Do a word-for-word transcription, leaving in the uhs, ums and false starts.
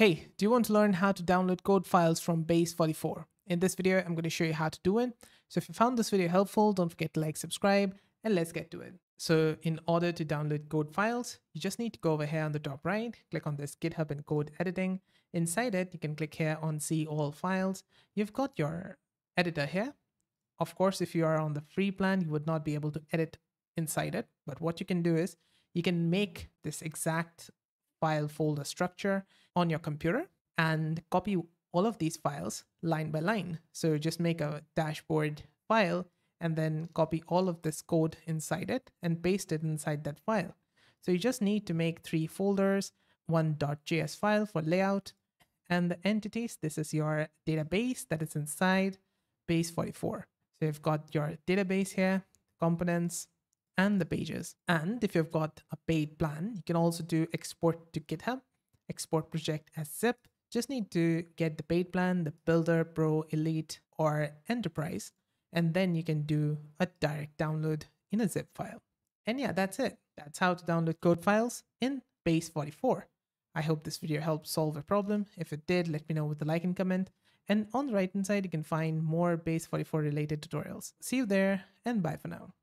Hey, do you want to learn how to download code files from Base forty-four? In this video, I'm going to show you how to do it. So if you found this video helpful, don't forget to like, subscribe, and let's get to it. So in order to download code files, you just need to go over here on the top right, click on this GitHub and code editing. Inside it, you can click here on see all files. You've got your editor here. Of course, if you are on the free plan, you would not be able to edit inside it. But what you can do is you can make this exact file folder structure on your computer and copy all of these files line by line. So just make a dashboard file and then copy all of this code inside it and paste it inside that file. So you just need to make three folders, one .js file for layout, and the entities. This is your database that is inside Base forty-four. So you've got your database here, components, and the pages. And if you've got a paid plan, you can also do export to GitHub, export project as zip. Just need to get the paid plan, the builder, pro, elite, or enterprise, and then you can do a direct download in a zip file. And yeah, that's it. That's how to download code files in Base forty-four. I hope this video helped solve a problem. If it did, let me know with a like and comment. And on the right hand side, you can find more Base forty-four related tutorials. See you there, and bye for now.